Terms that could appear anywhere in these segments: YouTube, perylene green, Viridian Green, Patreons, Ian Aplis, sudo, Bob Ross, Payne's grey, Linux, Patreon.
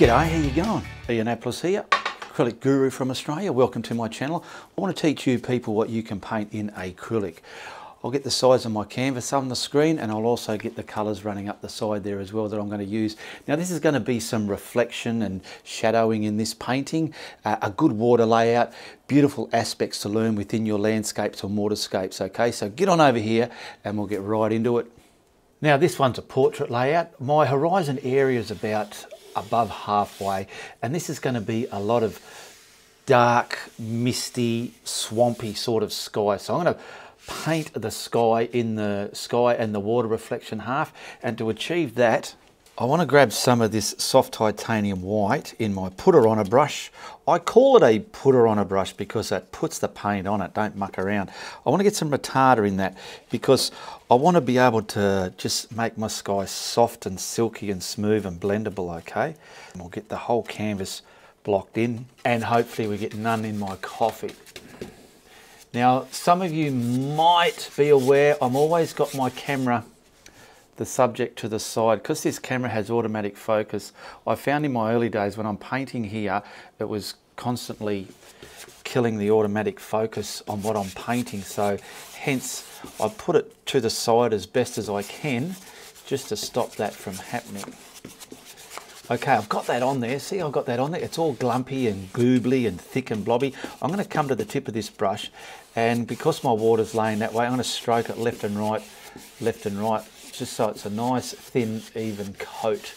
G'day, how you going? Ian Aplis here, acrylic guru from Australia. Welcome to my channel. I want to teach you people what you can paint in acrylic. I'll get the size of my canvas on the screen and I'll also get the colours running up the side there as well that I'm going to use. Now this is going to be some reflection and shadowing in this painting, a good water layout, beautiful aspects to learn within your landscapes or waterscapes. Okay, so get on over here and we'll get right into it. Now this one's a portrait layout. My horizon area is about above halfway and this is going to be a lot of dark, misty, swampy sort of sky. So I'm going to paint the sky in the sky and the water reflection half, and to achieve that I want to grab some of this soft titanium white in my putter on a brush. I call it a putter on a brush because it puts the paint on it, don't muck around. I want to get some retarder in that because I want to be able to just make my sky soft and silky and smooth and blendable, okay? And we'll get the whole canvas blocked in and hopefully we get none in my coffee. Now, some of you might be aware, I'm always got my camera, the subject to the side, because this camera has automatic focus. I found in my early days when I'm painting here, it was constantly killing the automatic focus on what I'm painting. So hence, I put it to the side as best as I can, just to stop that from happening. Okay, I've got that on there. See, I've got that on there. It's all glumpy and goobly and thick and blobby. I'm going to come to the tip of this brush, and because my water's laying that way, I'm going to stroke it left and right, just so it's a nice, thin, even coat.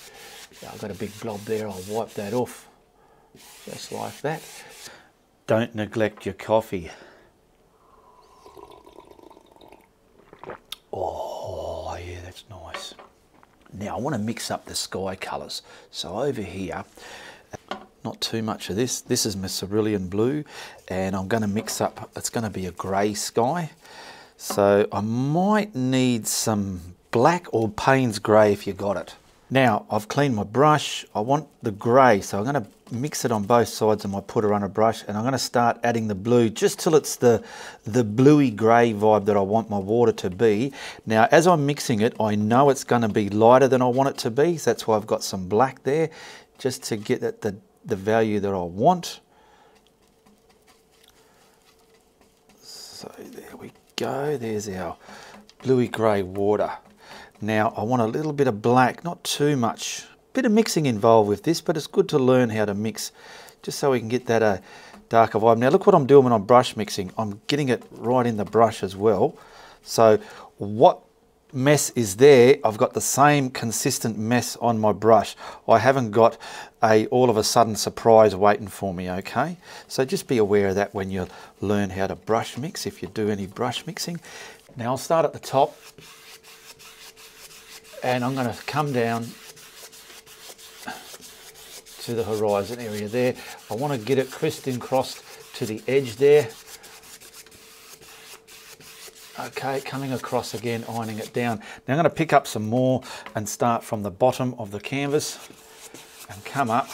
Now, I've got a big blob there. I'll wipe that off, just like that. Don't neglect your coffee. Oh, yeah, that's nice. Now I want to mix up the sky colours. So over here, not too much of this. This is my cerulean blue and I'm going to mix up, it's going to be a grey sky. So I might need some black or Payne's grey if you got it. Now I've cleaned my brush. I want the grey, so I'm going to mix it on both sides of my putter on a brush and I'm going to start adding the blue just till it's the bluey grey vibe that I want my water to be. Now as I'm mixing it, I know it's going to be lighter than I want it to be, so that's why I've got some black there just to get at the value that I want. So there we go, there's our bluey grey water. Now I want a little bit of black, not too much. Bit of mixing involved with this, but it's good to learn how to mix just so we can get that darker vibe. Now look what I'm doing when I'm brush mixing. I'm getting it right in the brush as well. So what mess is there? I've got the same consistent mess on my brush. I haven't got a all of a sudden surprise waiting for me, okay? So just be aware of that when you learn how to brush mix, if you do any brush mixing. Now I'll start at the top and I'm going to come down to the horizon area there. I want to get it crisped and crossed to the edge there. Okay, coming across again, ironing it down. Now I'm going to pick up some more and start from the bottom of the canvas and come up.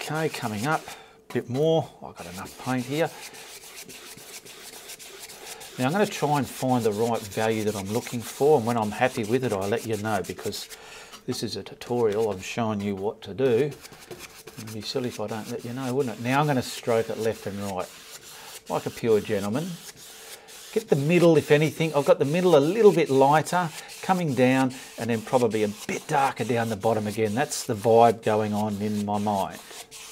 Okay, coming up a bit more. I've got enough paint here. Now I'm going to try and find the right value that I'm looking for, and when I'm happy with it I'll let you know, because this is a tutorial, I'm showing you what to do. It'd be silly if I don't let you know, wouldn't it? Now I'm going to stroke it left and right, like a pure gentleman. Get the middle if anything. I've got the middle a little bit lighter, coming down and then probably a bit darker down the bottom again. That's the vibe going on in my mind.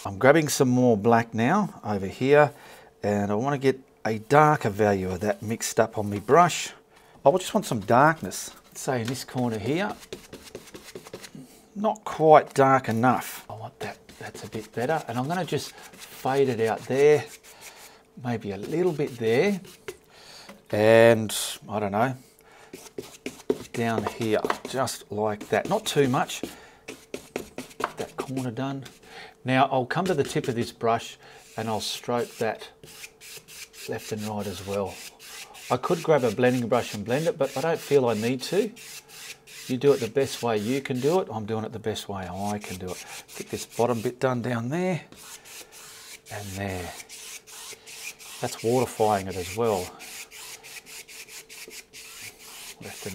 I'm grabbing some more black now over here and I want to get a darker value of that mixed up on my brush. I just want some darkness. Let's say in this corner here, not quite dark enough. I want that, that's a bit better. And I'm gonna just fade it out there, maybe a little bit there. And I don't know, down here, just like that. Not too much. Get that corner done. Now I'll come to the tip of this brush and I'll stroke that left and right as well. I could grab a blending brush and blend it, but I don't feel I need to. You do it the best way you can do it. I'm doing it the best way I can do it. Get this bottom bit done down there and there. That's waterfying it as well. left and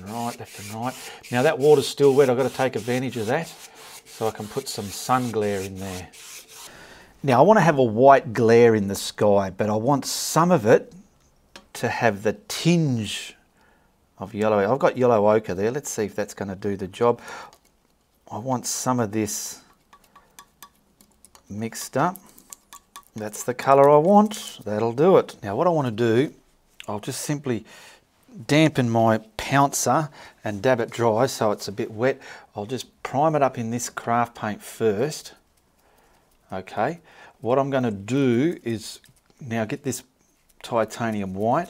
right. Now that water's still wet, I've got to take advantage of that so I can put some sun glare in there. Now I want to have a white glare in the sky, but I want some of it to have the tinge of yellow. I've got yellow ochre there. Let's see if that's going to do the job. I want some of this mixed up. That's the color I want. That'll do it. Now what I want to do, I'll just simply dampen my pouncer and dab it dry so it's a bit wet. I'll just prime it up in this craft paint first. Okay, what I'm going to do is now get this titanium white,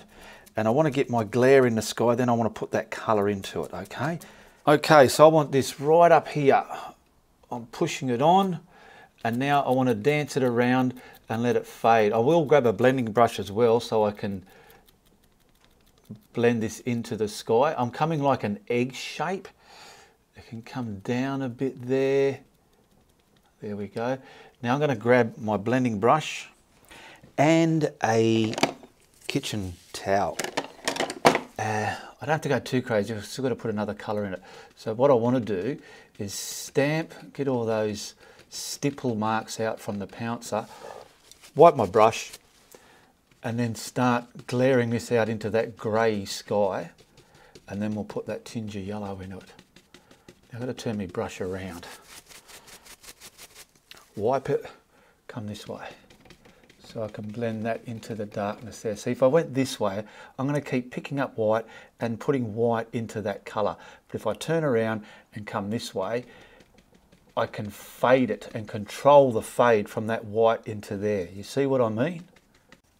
and I want to get my glare in the sky, then I want to put that color into it. Okay, so I want this right up here. I'm pushing it on, and now I want to dance it around and let it fade. I will grab a blending brush as well so I can blend this into the sky. I'm coming like an egg shape. It can come down a bit there. There we go. Now I'm going to grab my blending brush and a kitchen towel. I don't have to go too crazy. I've still got to put another colour in it. So what I want to do is stamp, get all those stipple marks out from the pouncer, wipe my brush, and then start glaring this out into that grey sky, and then we'll put that tinge of yellow in it. Now I've got to turn my brush around. Wipe it, come this way, so I can blend that into the darkness there. See, if I went this way, I'm going to keep picking up white and putting white into that colour. But if I turn around and come this way, I can fade it and control the fade from that white into there. You see what I mean?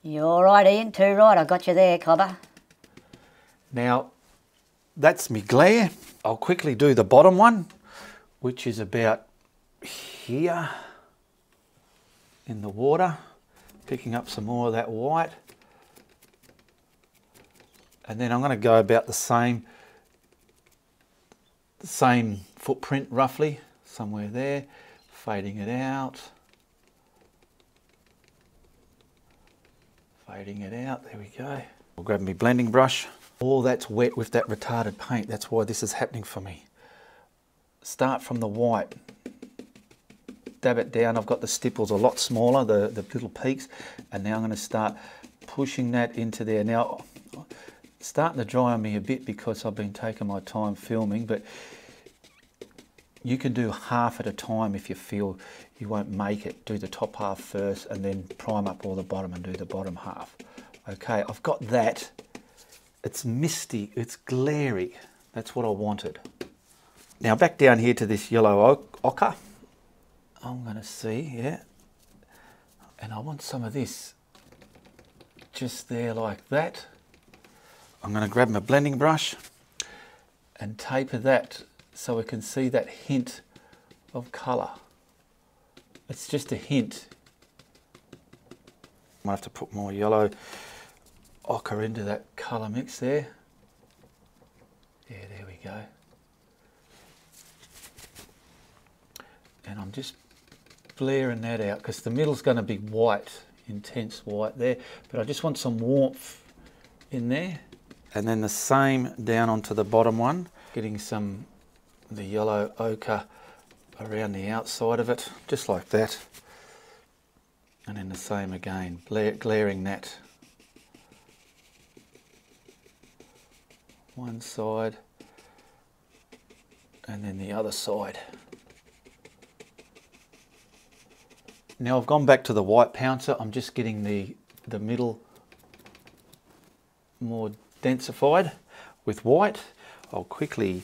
You're right, Ian, too right. I got you there, Cobber. Now, that's me glare. I'll quickly do the bottom one, which is about here in the water, picking up some more of that white. And then I'm going to go about the same footprint roughly, somewhere there, fading it out. Fading it out, there we go. I'll grab my blending brush. All that's wet with that retarded paint, that's why this is happening for me. Start from the white. Dab it down. I've got the stipples a lot smaller, the little peaks, and now I'm going to start pushing that into there. Now it's starting to dry on me a bit because I've been taking my time filming, but you can do half at a time if you feel you won't make it. Do the top half first and then prime up all the bottom and do the bottom half. Okay, I've got that. It's misty, it's glary. That's what I wanted. Now back down here to this yellow ochre. I'm going to see, yeah, and I want some of this just there like that. I'm going to grab my blending brush and taper that so we can see that hint of colour. It's just a hint. I might have to put more yellow ochre into that colour mix there. Yeah, there we go. And I'm just blaring that out because the middle's going to be white, intense white there, but I just want some warmth in there. And then the same down onto the bottom one, getting some of the yellow ochre around the outside of it, just like that. And then the same again, glaring that. One side, and then the other side. Now I've gone back to the white pouncer. I'm just getting the middle more densified with white. I'll quickly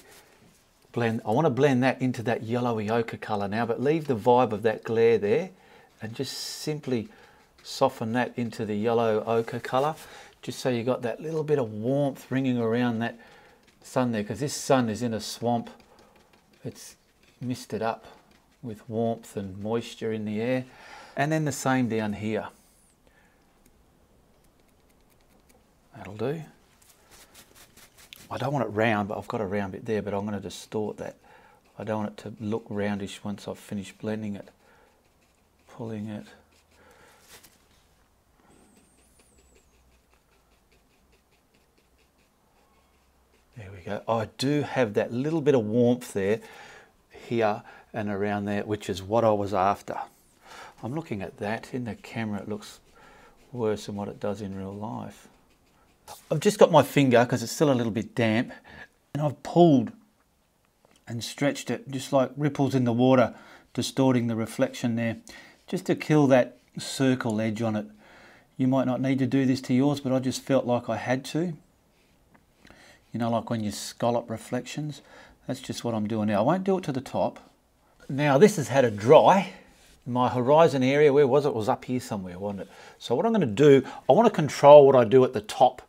blend. I want to blend that into that yellowy ochre colour now, but leave the vibe of that glare there and just simply soften that into the yellow ochre colour, just so you got that little bit of warmth ringing around that sun there, because this sun is in a swamp. It's misted up with warmth and moisture in the air. And then the same down here. That'll do. I don't want it round, but I've got a round bit there, but I'm going to distort that. I don't want it to look roundish once I've finished blending it. Pulling it. There we we go. I do have that little bit of warmth there, here and around there, which is what I was after. I'm looking at that in the camera. It looks worse than what it does in real life. I've just got my finger, because it's still a little bit damp, and I've pulled and stretched it, just like ripples in the water, distorting the reflection there, just to kill that circle edge on it. You might not need to do this to yours, but I just felt like I had to. You know, like when you scallop reflections, that's just what I'm doing now. I won't do it to the top. Now this has had a dry. My horizon area, where was it? It was up here somewhere, wasn't it? So what I'm going to do, I want to control what I do at the top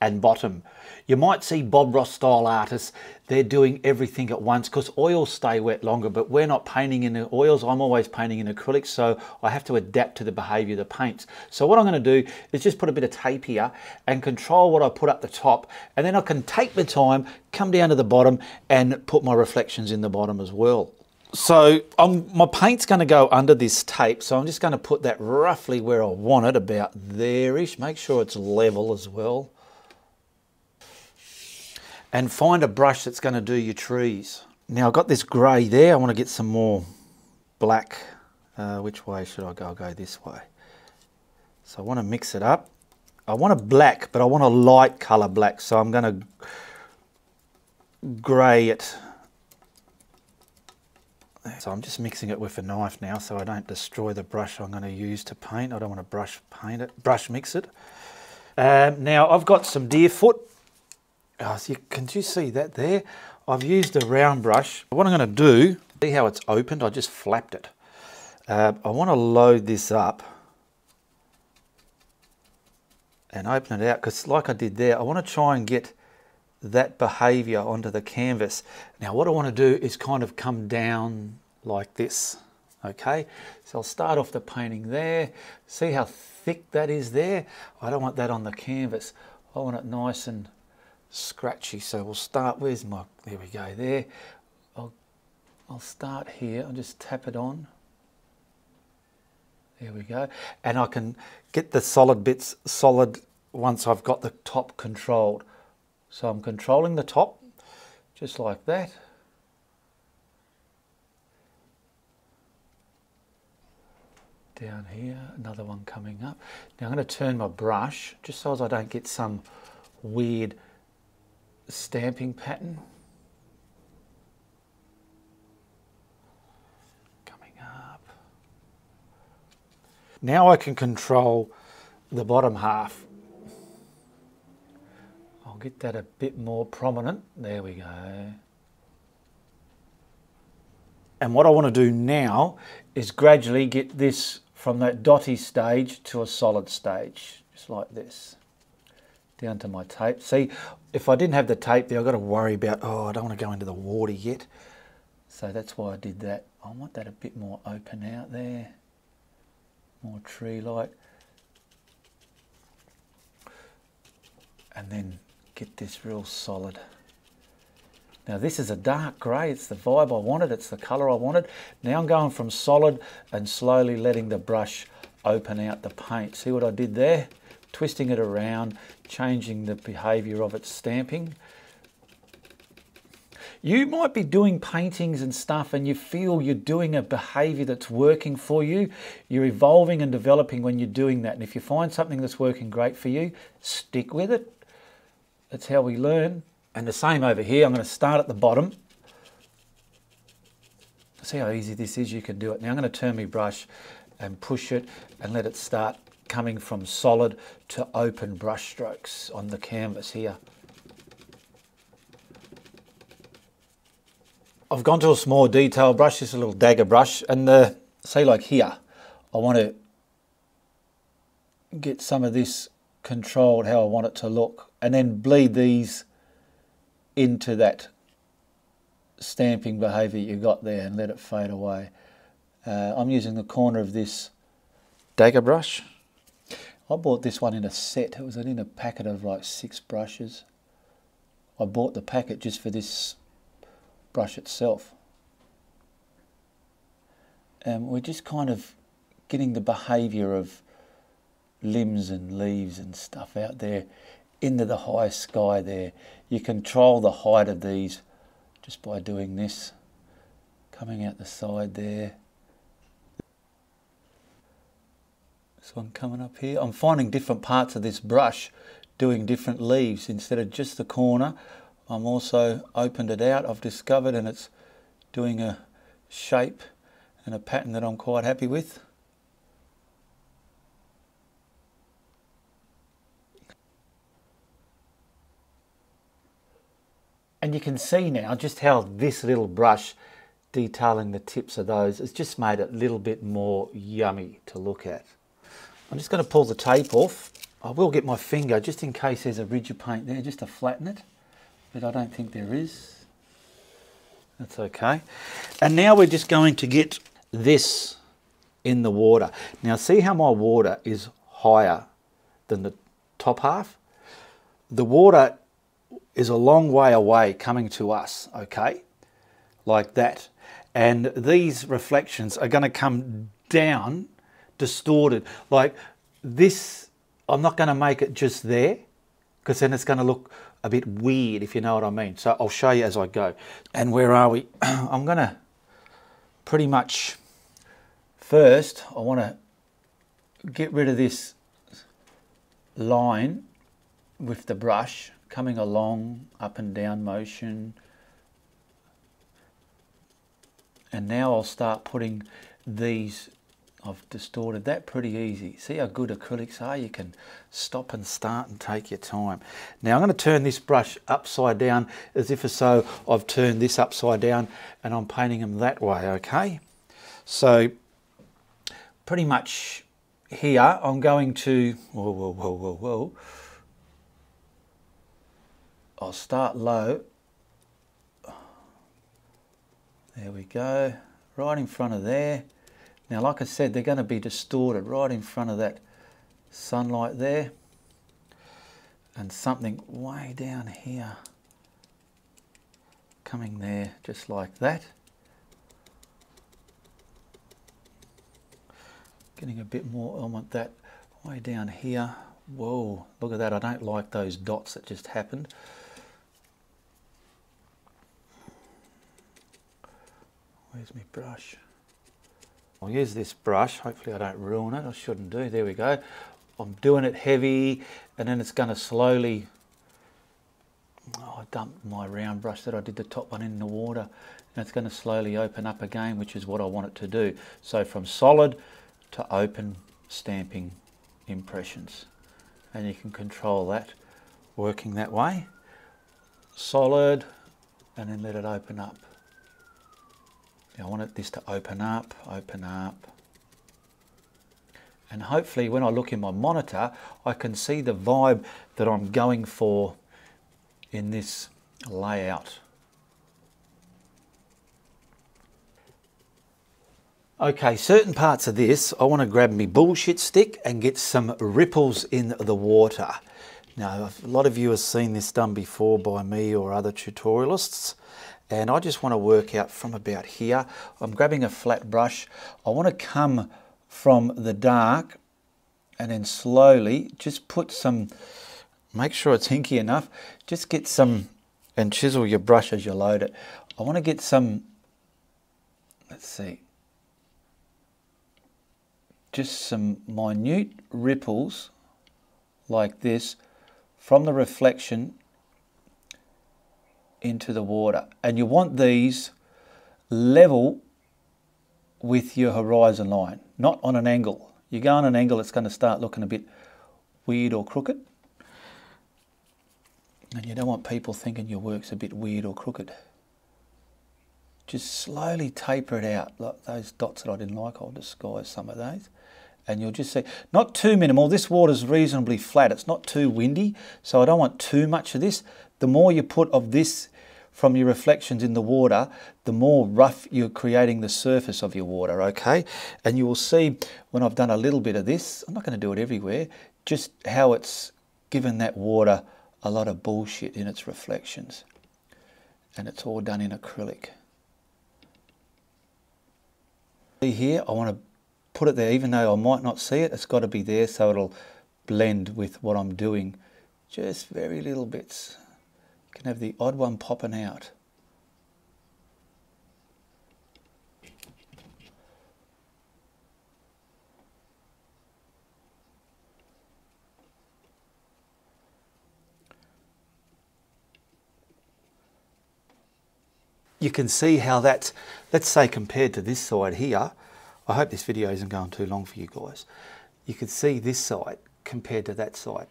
and bottom. You might see Bob Ross style artists, they're doing everything at once because oils stay wet longer, but we're not painting in the oils. I'm always painting in acrylics, so I have to adapt to the behavior of the paints. So what I'm going to do is just put a bit of tape here and control what I put up the top, and then I can take the time, come down to the bottom and put my reflections in the bottom as well. So my paint's going to go under this tape, so I'm just going to put that roughly where I want it, about there-ish. Make sure it's level as well. And find a brush that's going to do your trees. Now I've got this grey there. I want to get some more black. Which way should I go? I'll go this way. So I want to mix it up. I want a black, but I want a light colour black, so I'm going to grey it. So I'm just mixing it with a knife now so I don't destroy the brush I'm going to use to paint. I don't want to brush mix it. Now I've got some deer foot. Oh, so can you see that there? I've used a round brush. What I'm going to do, see how it's opened? I just flapped it. I want to load this up and open it out, because like I did there, I want to try and get that behavior onto the canvas. Now what I want to do is kind of come down like this. Okay, so I'll start off the painting there. See how thick that is there? I don't want that on the canvas. I want it nice and scratchy. So we'll start, where's my, there we go there. I'll start here. I'll just tap it on. There we go. And I can get the solid bits solid once I've got the top controlled. So I'm controlling the top, just like that. Down here, another one coming up. Now I'm going to turn my brush, just so as I don't get some weird stamping pattern. Coming up. Now I can control the bottom half. I'll get that a bit more prominent. There we go. And what I want to do now is gradually get this from that dotty stage to a solid stage, just like this, down to my tape. See, if I didn't have the tape there, I've got to worry about, oh, I don't want to go into the water yet. So that's why I did that. I want that a bit more open out there, more tree-like. And then get this real solid. Now this is a dark grey, it's the vibe I wanted, it's the colour I wanted. Now I'm going from solid and slowly letting the brush open out the paint. See what I did there? Twisting it around, changing the behaviour of its stamping. You might be doing paintings and stuff and you feel you're doing a behavior that's working for you. You're evolving and developing when you're doing that. And if you find something that's working great for you, stick with it. That's how we learn. And the same over here. I'm going to start at the bottom. See how easy this is? You can do it. Now I'm going to turn my brush and push it and let it start coming from solid to open brush strokes on the canvas here. I've gone to a small detail brush, just a little dagger brush, and say like here, I want to get some of this controlled how I want it to look, and then bleed these into that stamping behaviour you got there and let it fade away. I'm using the corner of this dagger brush. I bought this one in a set. It was in a packet of like 6 brushes. I bought the packet just for this brush itself, and we're just kind of getting the behavior of limbs and leaves and stuff out there into the high sky there. You control the height of these just by doing this, coming out the side there. This one coming up here. I'm finding different parts of this brush doing different leaves. Instead of just the corner, I'm also opened it out, I've discovered, and it's doing a shape and a pattern that I'm quite happy with. And you can see now just how this little brush detailing the tips of those has just made it a little bit more yummy to look at. I'm just going to pull the tape off. I will get my finger just in case there's a ridge of paint there, just to flatten it, but I don't think there is. That's okay. And now we're just going to get this in the water. Now see how my water is higher than the top half? The water is a long way away coming to us, okay? Like that. And these reflections are going to come down distorted. Like this, I'm not going to make it just there, because then it's going to look a bit weird, if you know what I mean. So I'll show you as I go. And where are we? I'm going to pretty much first, I want to get rid of this line with the brush coming along, up and down motion. And now I'll start putting these. I've distorted that pretty easy. See how good acrylics are? You can stop and start and take your time. Now I'm going to turn this brush upside down as if as so I've turned this upside down and I'm painting them that way, okay? So pretty much here I'm going to, whoa. I'll start low. There we go, right in front of there. Now, like I said, they're going to be distorted right in front of that sunlight there. And something way down here coming there, just like that. Getting a bit more, I want that way down here. Whoa, look at that. I don't like those dots that just happened. Where's my brush? I'll use this brush, hopefully I don't ruin it, I shouldn't do, there we go. I'm doing it heavy and then it's going to slowly, oh, I dumped my round brush that I did the top one in the water, and it's going to slowly open up again, which is what I want it to do. So from solid to open stamping impressions, and you can control that working that way. Solid, and then let it open up. I want this to open up, and hopefully when I look in my monitor I can see the vibe that I'm going for in this layout. Okay, certain parts of this I want to grab my bullshit stick and get some ripples in the water. Now a lot of you have seen this done before by me or other tutorialists. And I just want to work out from about here. I'm grabbing a flat brush. I want to come from the dark and then slowly just put some, make sure it's hinky enough, just get some, and chisel your brush as you load it. I want to get some, let's see, just some minute ripples like this from the reflection into the water, and you want these level with your horizon line, not on an angle. You go on an angle, it's going to start looking a bit weird or crooked, and you don't want people thinking your work's a bit weird or crooked. Just slowly taper it out, like those dots that I didn't like, I'll disguise some of those. And you'll just see, not too minimal, this water's reasonably flat, it's not too windy, so I don't want too much of this. The more you put of this from your reflections in the water, the more rough you're creating the surface of your water, okay? And you will see when I've done a little bit of this, I'm not going to do it everywhere, just how it's given that water a lot of bullshit in its reflections. And it's all done in acrylic. See here, I want to put it there, even though I might not see it, it's got to be there so it'll blend with what I'm doing Just very little bits. You can have the odd one popping out. You can see how that's, let's say compared to this side here, I hope this video isn't going too long for you guys. You can see this side compared to that side.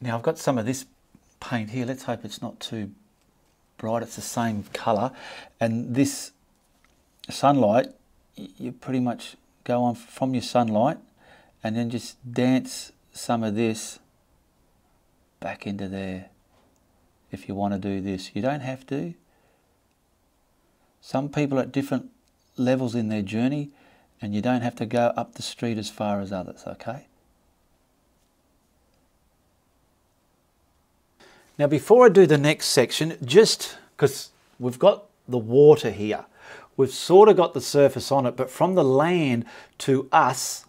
Now I've got some of this paint here, let's hope it's not too bright, it's the same colour, and this sunlight, you pretty much go on from your sunlight and then just dance some of this back into there if you want to do this. You don't have to. Some people are at different levels in their journey, and you don't have to go up the street as far as others, okay? Now before I do the next section, just because we've got the water here, we've sort of got the surface on it, but from the land to us,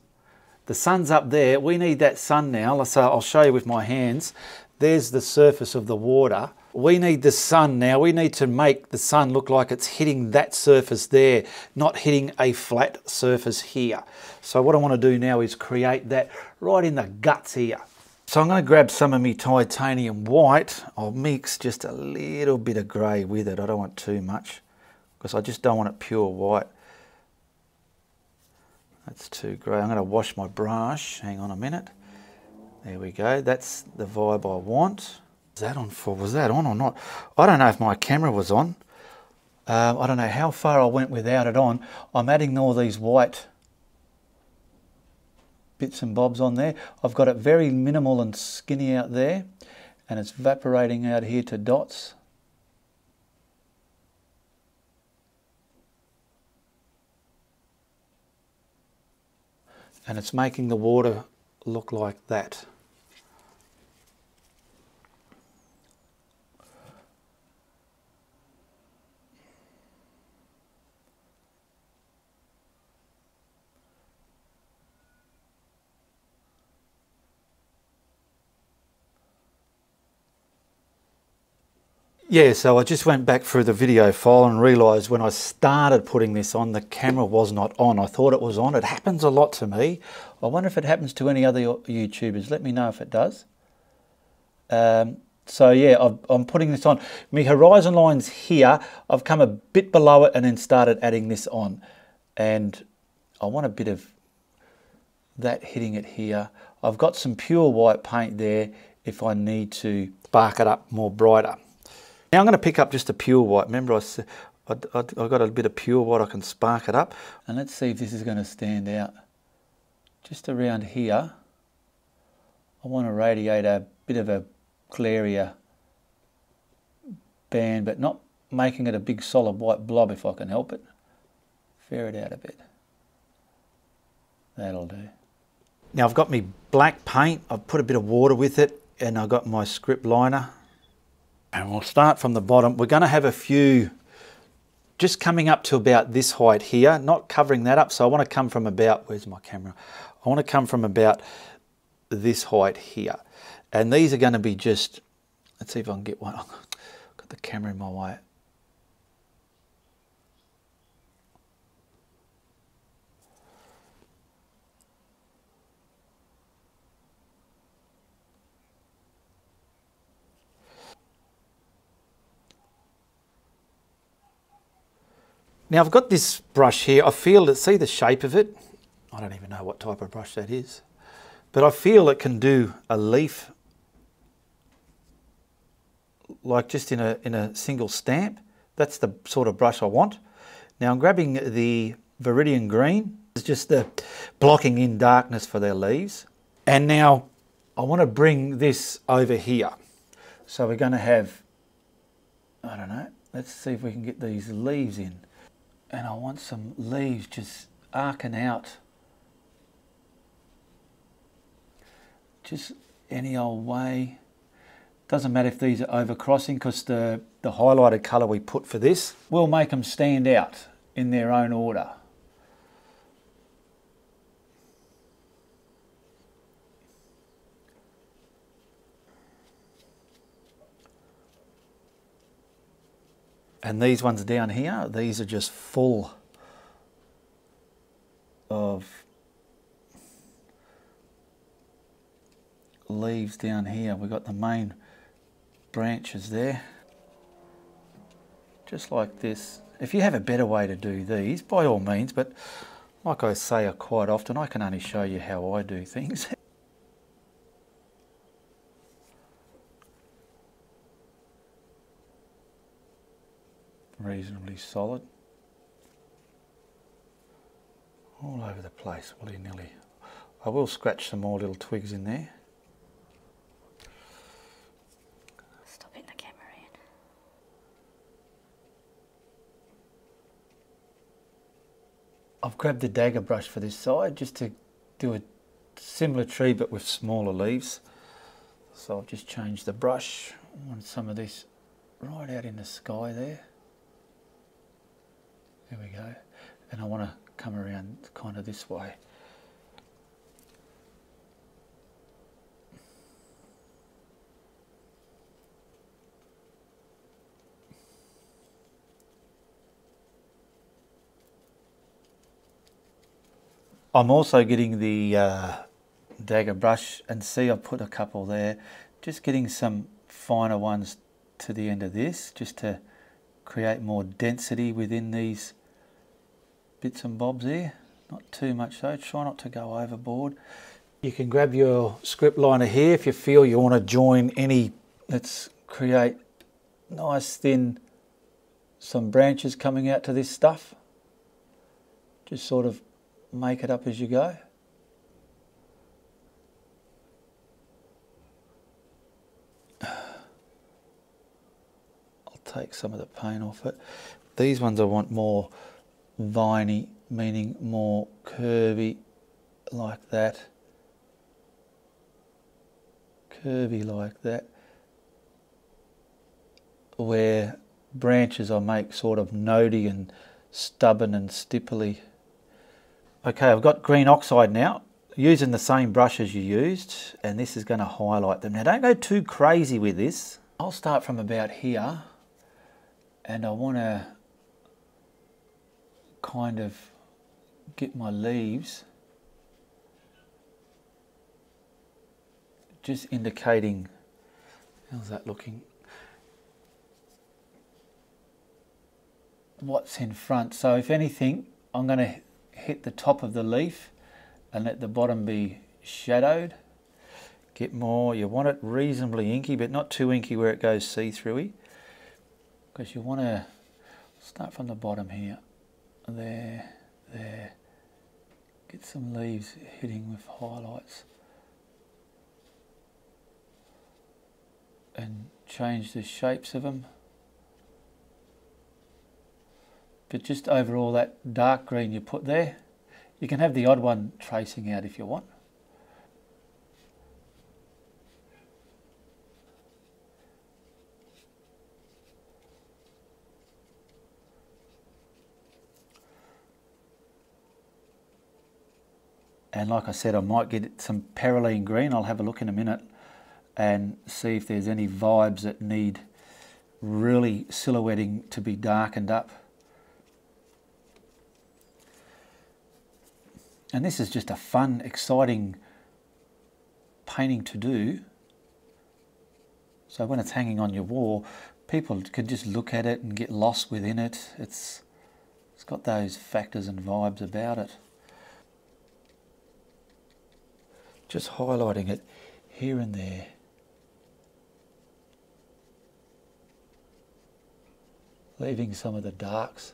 the sun's up there, we need that sun now, so I'll show you with my hands, there's the surface of the water. We need the sun now. We need to make the sun look like it's hitting that surface there, not hitting a flat surface here. So what I want to do now is create that right in the guts here. So I'm going to grab some of my titanium white. I'll mix just a little bit of grey with it. I don't want too much because I just don't want it pure white. That's too grey. I'm going to wash my brush. Hang on a minute. There we go. That's the vibe I want. Was that on for? Was that on or not? I don't know if my camera was on. I don't know how far I went without it on. I'm adding all these white bits and bobs on there. I've got it very minimal and skinny out there, and it's evaporating out here to dots. And it's making the water look like that. Yeah, so I just went back through the video file and realised when I started putting this on, the camera was not on. I thought it was on. It happens a lot to me. I wonder if it happens to any other YouTubers. Let me know if it does. So yeah, I'm putting this on. My horizon line's here. I've come a bit below it and then started adding this on. And I want a bit of that hitting it here. I've got some pure white paint there if I need to spark it up more brighter. Now I'm going to pick up just a pure white. Remember I got a bit of pure white, I can spark it up. And let's see if this is going to stand out. Just around here, I want to radiate a bit of a clearer band, but not making it a big solid white blob if I can help it. Fair it out a bit. That'll do. Now I've got my black paint, I've put a bit of water with it, and I've got my script liner. And we'll start from the bottom. We're going to have a few just coming up to about this height here, not covering that up. So I want to come from about, where's my camera? I want to come from about this height here. And these are going to be just, let's see if I can get one. I've got the camera in my way. Now I've got this brush here, I feel, see the shape of it? I don't even know what type of brush that is, but I feel it can do a leaf, like just in a single stamp. That's the sort of brush I want. Now I'm grabbing the Viridian Green, it's just the blocking in darkness for their leaves. And now I want to bring this over here. So we're going to have, I don't know, let's see if we can get these leaves in. And I want some leaves just arcing out. Just any old way. Doesn't matter if these are overcrossing because the highlighted colour we put for this will make them stand out in their own order. And these ones down here, these are just full of leaves down here. We've got the main branches there, just like this. If you have a better way to do these, by all means, but like I say quite often, I can only show you how I do things. Reasonably solid. All over the place, willy-nilly. I will scratch some more little twigs in there. Stop hitting the camera, Ian. I've grabbed the dagger brush for this side just to do a similar tree but with smaller leaves. So I'll just change the brush. I want some of this right out in the sky there. There we go, and I want to come around kind of this way. I'm also getting the dagger brush, and see I put a couple there, just getting some finer ones to the end of this just to create more density within these bits and bobs there, not too much though, try not to go overboard. You can grab your script liner here if you feel you want to join any, let's create nice thin, some branches coming out to this stuff. Just sort of make it up as you go. I'll take some of the paint off it. These ones I want more viney, meaning more curvy, like that. Curvy like that. Where branches I make sort of noddy and stubborn and stipply. Okay, I've got green oxide now, using the same brush as you used, and this is going to highlight them. Now don't go too crazy with this. I'll start from about here, and I want to kind of get my leaves just indicating, how's that looking, what's in front. So if anything, I'm going to hit the top of the leaf and let the bottom be shadowed. Get more, you want it reasonably inky but not too inky where it goes see-through-y, because you want to start from the bottom here. There, there. Get some leaves hitting with highlights. And change the shapes of them. But just overall, that dark green you put there, you can have the odd one tracing out if you want. And like I said, I might get some perylene green. I'll have a look in a minute and see if there's any vibes that need really silhouetting to be darkened up. And this is just a fun, exciting painting to do. So when it's hanging on your wall, people can just look at it and get lost within it. It's got those factors and vibes about it. Just highlighting it here and there. Leaving some of the darks.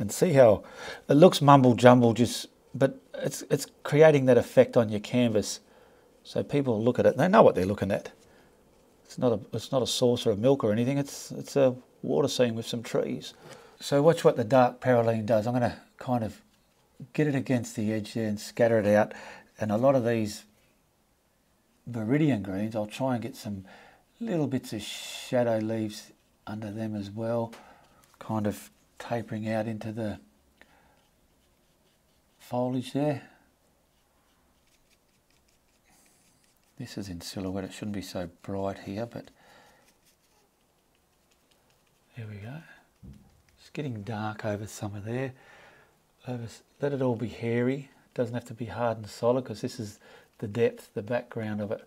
And see how it looks mumble jumble, but it's creating that effect on your canvas. So people look at it and they know what they're looking at. It's not a saucer of milk or anything, it's a water scene with some trees. So watch what the dark perylene does. I'm going to kind of get it against the edge there and scatter it out. And a lot of these viridian greens, I'll try and get some little bits of shadow leaves under them as well, kind of tapering out into the foliage there. This is in silhouette, it shouldn't be so bright here, but there we go. It's getting dark over summer there. Let it all be hairy. It doesn't have to be hard and solid because this is the depth, the background of it.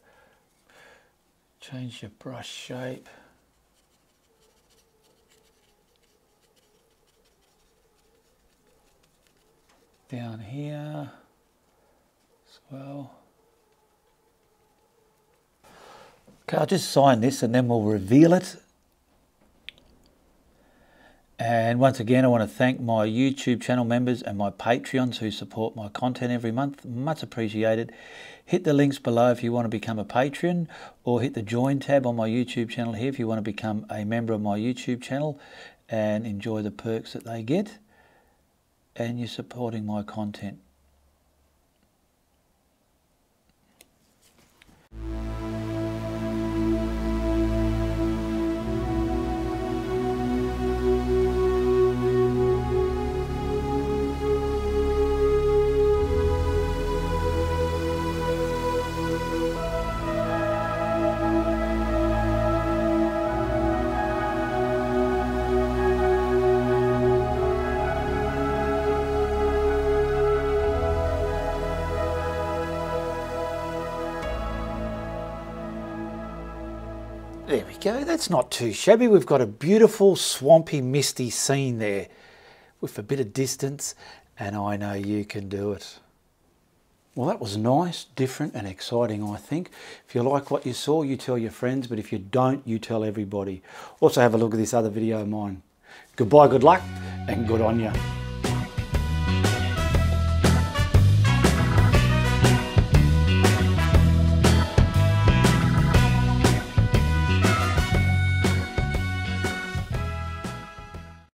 Change your brush shape. Down here as well. Okay, I'll just sign this and then we'll reveal it. And once again, I want to thank my YouTube channel members and my Patreons who support my content every month. Much appreciated. Hit the links below if you want to become a Patreon, or hit the join tab on my YouTube channel here if you want to become a member of my YouTube channel and enjoy the perks that they get. And you're supporting my content. There we go, that's not too shabby. We've got a beautiful swampy misty scene there with a bit of distance, and I know you can do it. Well, that was nice, different and exciting, I think. If you like what you saw, you tell your friends, but if you don't, you tell everybody. Also have a look at this other video of mine. Goodbye, good luck and good on you.